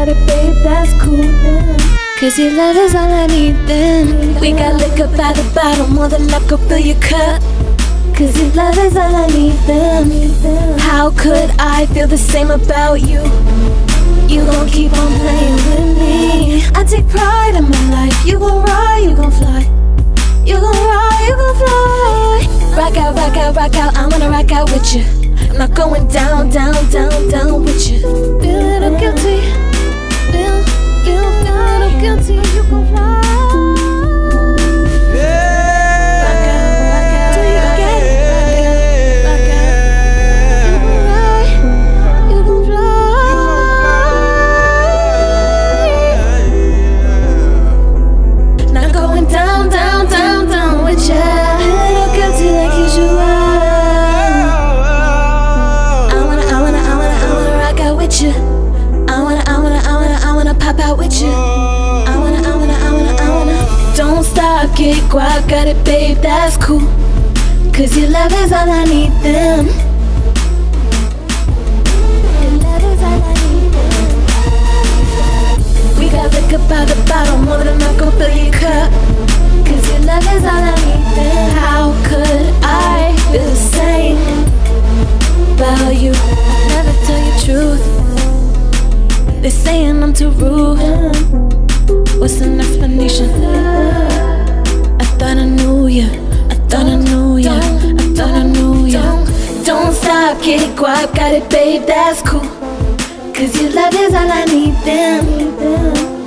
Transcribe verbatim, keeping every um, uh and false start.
got it, babe, that's cool then. Cause your love is all I need then. We got liquor by the bottle, more than enough, go fill your cup. Cause your love is all I need then. How could I feel the same about you? You gon' keep on playing with me. I take pride in my life. You gon' ride, you gon' fly. You gon' ride, you gon' fly. Rock out, rock out, rock out, I wanna rock out with you. Not going down, down, down, down with you. Feel a little guilty. Feel, feel, feel a little guilty. You gon' fly. Yeah. Rock out, rock out. Do you get it? Rock out, rock out. You gon' fly. You gon' fly. Not going down, down, down, down with you. Feel a little guilty like usual. Out with you. I wanna, I wanna, I wanna, I wanna. Don't stop, get guap, got it, babe, that's cool. Cause your love is all I need then. Your love is all I need then. We got liquor by the bottle, more than enough, go fill your cup. Cause your love is all I need then. How could I feel the same about you? I never tell you truth. They saying I'm too rude. What's an explanation? I thought I knew ya. I thought I knew ya. I thought I knew ya. Don't stop, get it, guap, got it, babe, that's cool. Cause your love is all I need then.